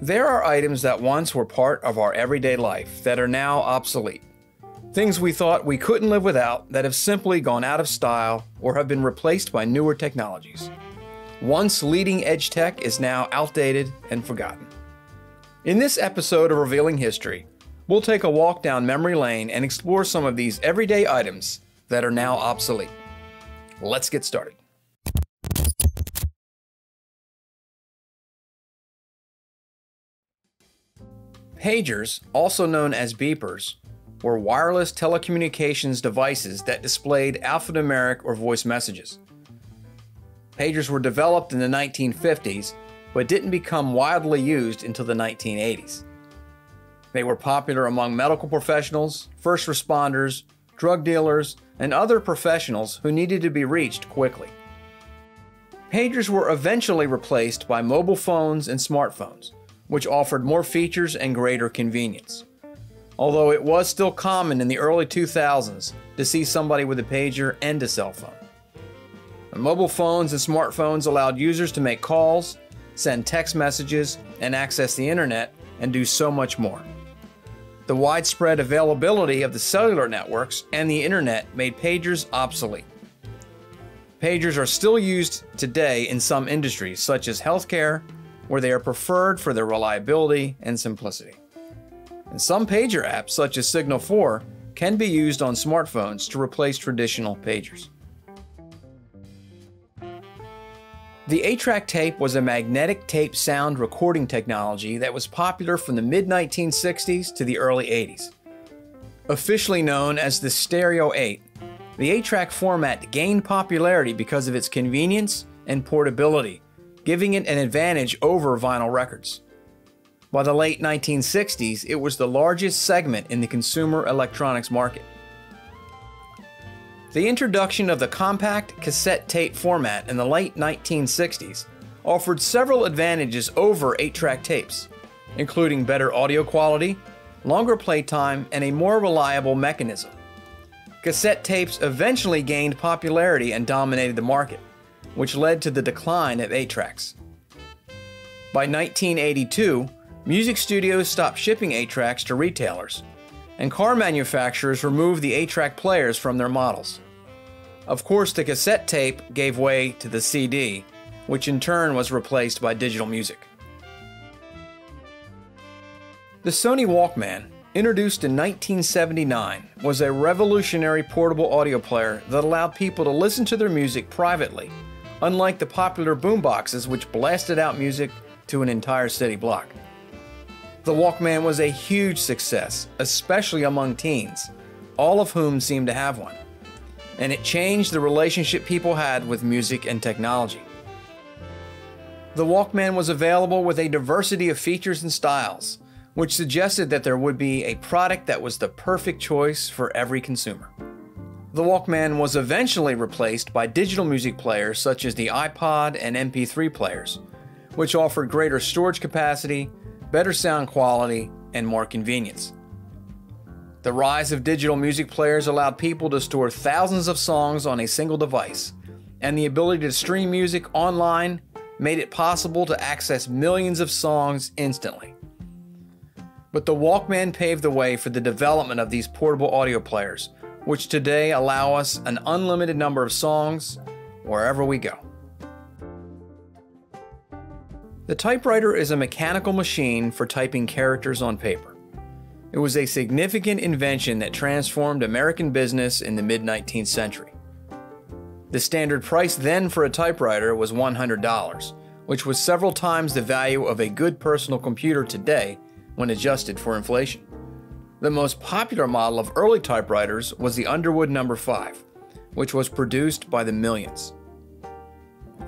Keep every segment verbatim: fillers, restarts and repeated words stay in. There are items that once were part of our everyday life that are now obsolete. Things we thought we couldn't live without that have simply gone out of style or have been replaced by newer technologies. Once leading-edge tech is now outdated and forgotten. In this episode of Revealing History, we'll take a walk down memory lane and explore some of these everyday items that are now obsolete. Let's get started. Pagers, also known as beepers, were wireless telecommunications devices that displayed alphanumeric or voice messages. Pagers were developed in the nineteen fifties, but didn't become widely used until the nineteen eighties. They were popular among medical professionals, first responders, drug dealers, and other professionals who needed to be reached quickly. Pagers were eventually replaced by mobile phones and smartphones, which offered more features and greater convenience. Although it was still common in the early two thousands to see somebody with a pager and a cell phone. Mobile phones and smartphones allowed users to make calls, send text messages, and access the internet, and do so much more. The widespread availability of the cellular networks and the internet made pagers obsolete. Pagers are still used today in some industries, such as healthcare, where they are preferred for their reliability and simplicity. And some pager apps, such as Signal four, can be used on smartphones to replace traditional pagers. The eight track tape was a magnetic tape sound recording technology that was popular from the mid nineteen sixties to the early eighties. Officially known as the Stereo eight, the eight track format gained popularity because of its convenience and portability, giving it an advantage over vinyl records. By the late nineteen sixties, it was the largest segment in the consumer electronics market. The introduction of the compact cassette tape format in the late nineteen sixties offered several advantages over eight track tapes, including better audio quality, longer playtime, and a more reliable mechanism. Cassette tapes eventually gained popularity and dominated the market, which led to the decline of eight tracks. By nineteen eighty-two, music studios stopped shipping eight tracks to retailers, and car manufacturers removed the eight track players from their models. Of course, the cassette tape gave way to the C D, which in turn was replaced by digital music. The Sony Walkman, introduced in nineteen seventy-nine, was a revolutionary portable audio player that allowed people to listen to their music privately, unlike the popular boomboxes which blasted out music to an entire city block. The Walkman was a huge success, especially among teens, all of whom seemed to have one, and it changed the relationship people had with music and technology. The Walkman was available with a diversity of features and styles, which suggested that there would be a product that was the perfect choice for every consumer. The Walkman was eventually replaced by digital music players such as the iPod and M P three players, which offered greater storage capacity, better sound quality, and more convenience. The rise of digital music players allowed people to store thousands of songs on a single device, and the ability to stream music online made it possible to access millions of songs instantly. But the Walkman paved the way for the development of these portable audio players, which today allow us an unlimited number of songs wherever we go. The typewriter is a mechanical machine for typing characters on paper. It was a significant invention that transformed American business in the mid nineteenth century. The standard price then for a typewriter was one hundred dollars, which was several times the value of a good personal computer today when adjusted for inflation. The most popular model of early typewriters was the Underwood number five, which was produced by the millions.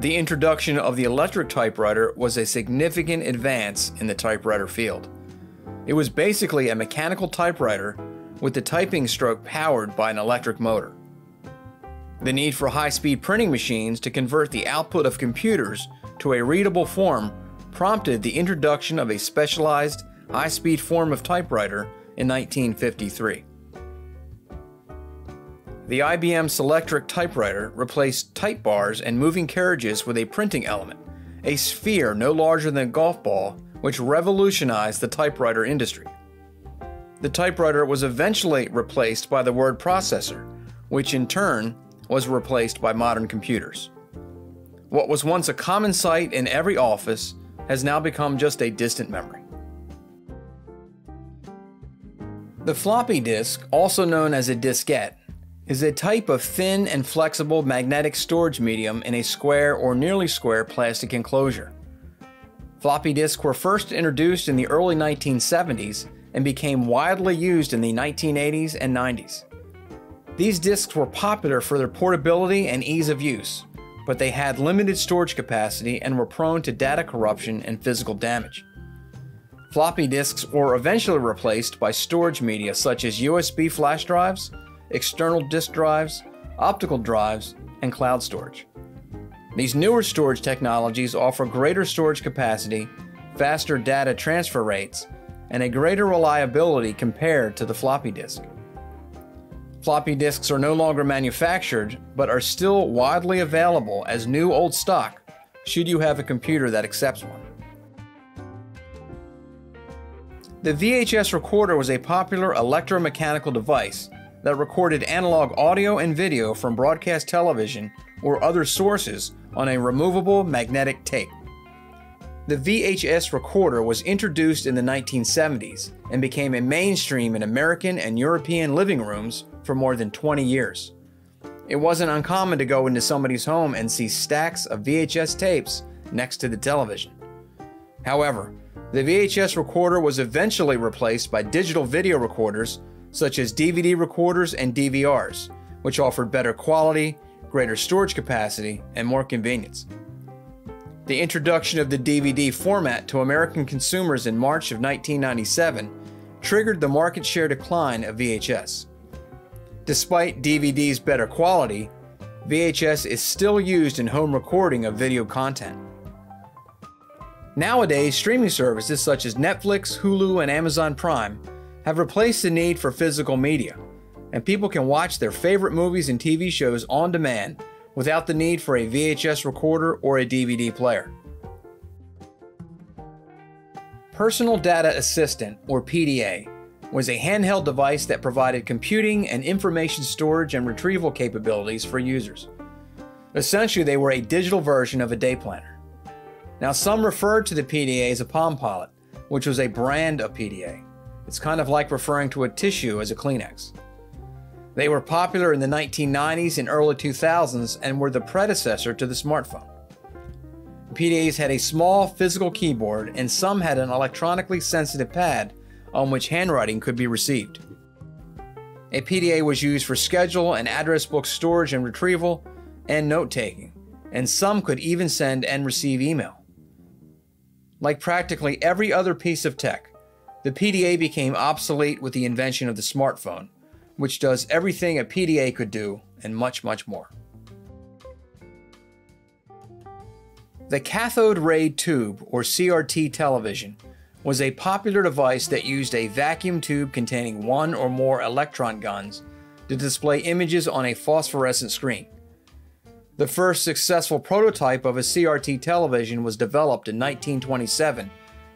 The introduction of the electric typewriter was a significant advance in the typewriter field. It was basically a mechanical typewriter with the typing stroke powered by an electric motor. The need for high-speed printing machines to convert the output of computers to a readable form prompted the introduction of a specialized high-speed form of typewriter in nineteen fifty-three. The I B M Selectric typewriter replaced type bars and moving carriages with a printing element, a sphere no larger than a golf ball which revolutionized the typewriter industry. The typewriter was eventually replaced by the word processor, which in turn was replaced by modern computers. What was once a common sight in every office has now become just a distant memory. The floppy disk, also known as a diskette, is a type of thin and flexible magnetic storage medium in a square or nearly square plastic enclosure. Floppy disks were first introduced in the early nineteen seventies and became widely used in the nineteen eighties and nineties. These disks were popular for their portability and ease of use, but they had limited storage capacity and were prone to data corruption and physical damage. Floppy disks were eventually replaced by storage media such as U S B flash drives, external disk drives, optical drives, and cloud storage. These newer storage technologies offer greater storage capacity, faster data transfer rates, and a greater reliability compared to the floppy disk. Floppy disks are no longer manufactured, but are still widely available as new old stock, should you have a computer that accepts one. The V H S recorder was a popular electromechanical device that recorded analog audio and video from broadcast television or other sources on a removable magnetic tape. The V H S recorder was introduced in the nineteen seventies and became a mainstream in American and European living rooms for more than twenty years. It wasn't uncommon to go into somebody's home and see stacks of V H S tapes next to the television. However, the V H S recorder was eventually replaced by digital video recorders such as D V D recorders and D V Rs, which offered better quality, greater storage capacity, and more convenience. The introduction of the D V D format to American consumers in March of nineteen ninety-seven triggered the market share decline of V H S. Despite D V D's better quality, V H S is still used in home recording of video content. Nowadays, streaming services such as Netflix, Hulu, and Amazon Prime have replaced the need for physical media, and people can watch their favorite movies and T V shows on demand without the need for a V H S recorder or a D V D player. Personal Data Assistant, or P D A, was a handheld device that provided computing and information storage and retrieval capabilities for users. Essentially, they were a digital version of a day planner. Now, some referred to the P D A as a Palm Pilot, which was a brand of P D A. It's kind of like referring to a tissue as a Kleenex. They were popular in the nineteen nineties and early two thousands and were the predecessor to the smartphone. P D As had a small physical keyboard and some had an electronically sensitive pad on which handwriting could be received. A P D A was used for schedule and address book storage and retrieval and note-taking, and some could even send and receive email. Like practically every other piece of tech, the P D A became obsolete with the invention of the smartphone, which does everything a P D A could do and much, much more. The cathode ray tube, or C R T television, was a popular device that used a vacuum tube containing one or more electron guns to display images on a phosphorescent screen. The first successful prototype of a C R T television was developed in nineteen twenty-seven,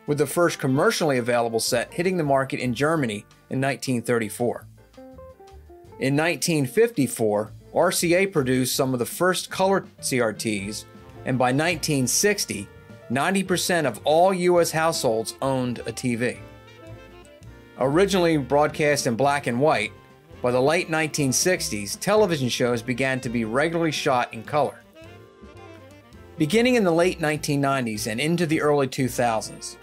with the first commercially available set hitting the market in Germany in nineteen thirty-four. In nineteen fifty-four, R C A produced some of the first color C R Ts, and by nineteen sixty, ninety percent of all U S households owned a T V. Originally broadcast in black and white, by the late nineteen sixties, television shows began to be regularly shot in color. Beginning in the late nineteen nineties and into the early two thousands,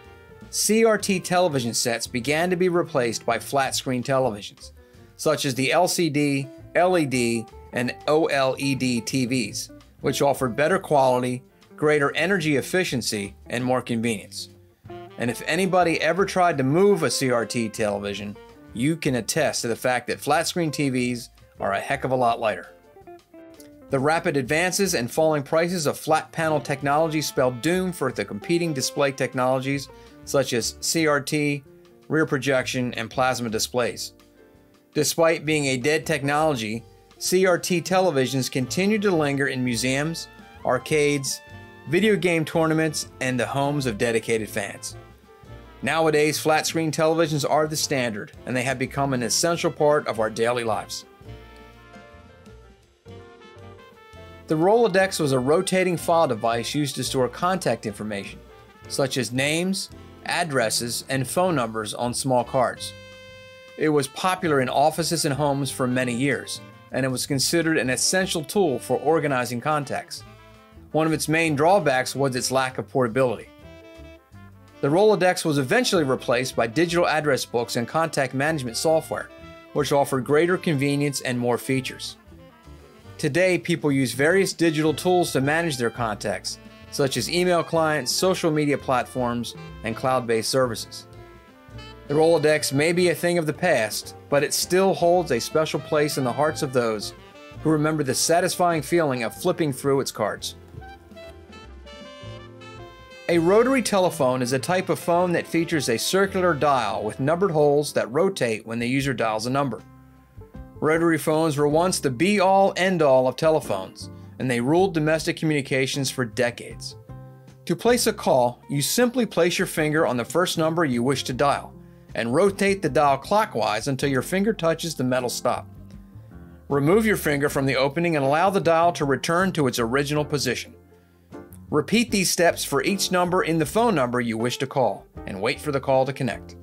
C R T television sets began to be replaced by flat-screen televisions, such as the L C D, L E D, and OLED T Vs, which offered better quality, greater energy efficiency, and more convenience. And if anybody ever tried to move a C R T television, you can attest to the fact that flat-screen T Vs are a heck of a lot lighter. The rapid advances and falling prices of flat panel technology spelled doom for the competing display technologies such as C R T, rear projection, and plasma displays. Despite being a dead technology, C R T televisions continue to linger in museums, arcades, video game tournaments, and the homes of dedicated fans. Nowadays, flat screen televisions are the standard, and they have become an essential part of our daily lives. The Rolodex was a rotating file device used to store contact information, such as names, addresses, and phone numbers on small cards. It was popular in offices and homes for many years, and it was considered an essential tool for organizing contacts. One of its main drawbacks was its lack of portability. The Rolodex was eventually replaced by digital address books and contact management software, which offered greater convenience and more features. Today, people use various digital tools to manage their contacts, such as email clients, social media platforms, and cloud-based services. The Rolodex may be a thing of the past, but it still holds a special place in the hearts of those who remember the satisfying feeling of flipping through its cards. A rotary telephone is a type of phone that features a circular dial with numbered holes that rotate when the user dials a number. Rotary phones were once the be-all, end-all of telephones, and they ruled domestic communications for decades. To place a call, you simply place your finger on the first number you wish to dial, and rotate the dial clockwise until your finger touches the metal stop. Remove your finger from the opening and allow the dial to return to its original position. Repeat these steps for each number in the phone number you wish to call, and wait for the call to connect.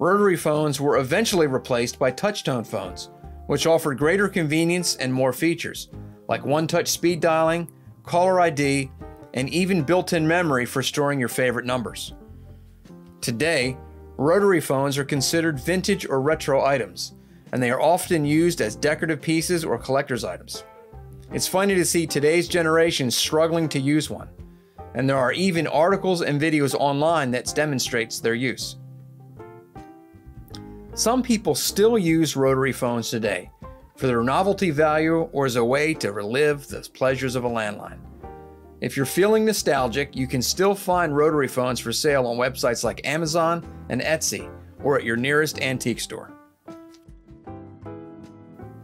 Rotary phones were eventually replaced by touch-tone phones, which offered greater convenience and more features, like one-touch speed dialing, caller I D, and even built-in memory for storing your favorite numbers. Today, rotary phones are considered vintage or retro items, and they are often used as decorative pieces or collector's items. It's funny to see today's generation struggling to use one, and there are even articles and videos online that demonstrates their use. Some people still use rotary phones today for their novelty value or as a way to relive the pleasures of a landline. If you're feeling nostalgic, you can still find rotary phones for sale on websites like Amazon and Etsy, or at your nearest antique store.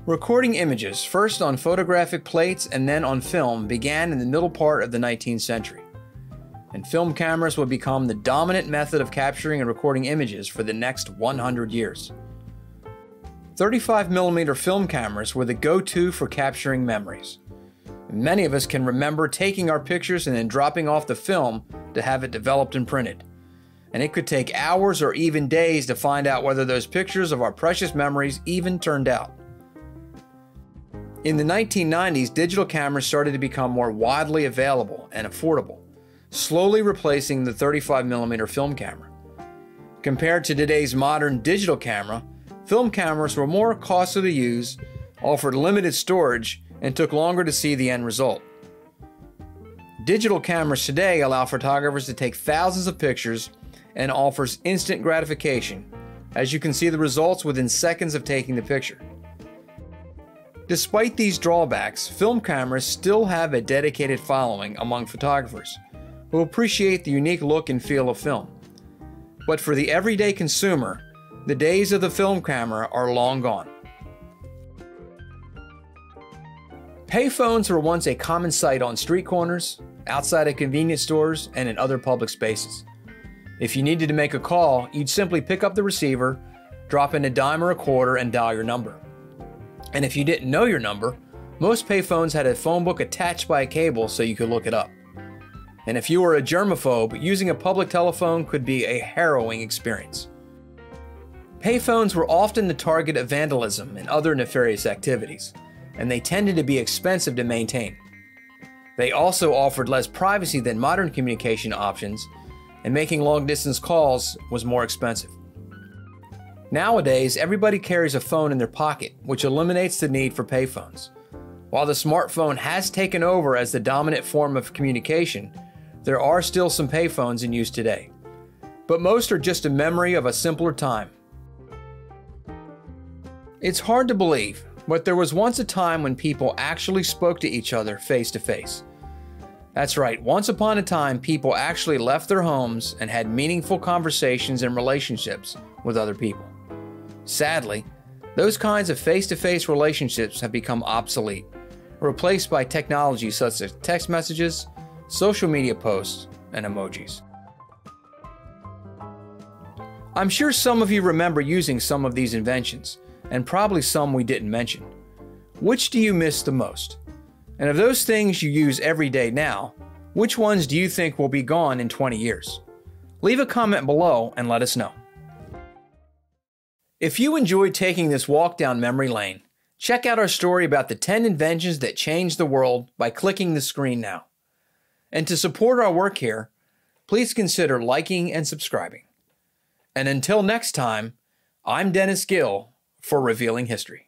Recording images, first on photographic plates and then on film, began in the middle part of the nineteenth century. And film cameras would become the dominant method of capturing and recording images for the next one hundred years. thirty-five millimeter film cameras were the go-to for capturing memories. Many of us can remember taking our pictures and then dropping off the film to have it developed and printed. And it could take hours or even days to find out whether those pictures of our precious memories even turned out. In the nineteen nineties, digital cameras started to become more widely available and affordable, slowly replacing the thirty-five millimeter film camera. Compared to today's modern digital camera, film cameras were more costly to use, offered limited storage, and took longer to see the end result. Digital cameras today allow photographers to take thousands of pictures and offers instant gratification, as you can see the results within seconds of taking the picture. Despite these drawbacks, film cameras still have a dedicated following among photographers who appreciate the unique look and feel of film. But for the everyday consumer, the days of the film camera are long gone. Payphones were once a common sight on street corners, outside of convenience stores, and in other public spaces. If you needed to make a call, you'd simply pick up the receiver, drop in a dime or a quarter, and dial your number. And if you didn't know your number, most payphones had a phone book attached by a cable so you could look it up. And if you were a germaphobe, using a public telephone could be a harrowing experience. Payphones were often the target of vandalism and other nefarious activities, and they tended to be expensive to maintain. They also offered less privacy than modern communication options, and making long-distance calls was more expensive. Nowadays, everybody carries a phone in their pocket, which eliminates the need for payphones. While the smartphone has taken over as the dominant form of communication, there are still some payphones in use today. But most are just a memory of a simpler time. It's hard to believe, but there was once a time when people actually spoke to each other face to face. That's right, once upon a time, people actually left their homes and had meaningful conversations and relationships with other people. Sadly, those kinds of face-to-face relationships have become obsolete, replaced by technology such as text messages, social media posts, and emojis. I'm sure some of you remember using some of these inventions, and probably some we didn't mention. Which do you miss the most? And of those things you use every day now, which ones do you think will be gone in twenty years? Leave a comment below and let us know. If you enjoyed taking this walk down memory lane, check out our story about the ten inventions that changed the world by clicking the screen now. And to support our work here, please consider liking and subscribing. And until next time, I'm Dennis Gill for Revealing History.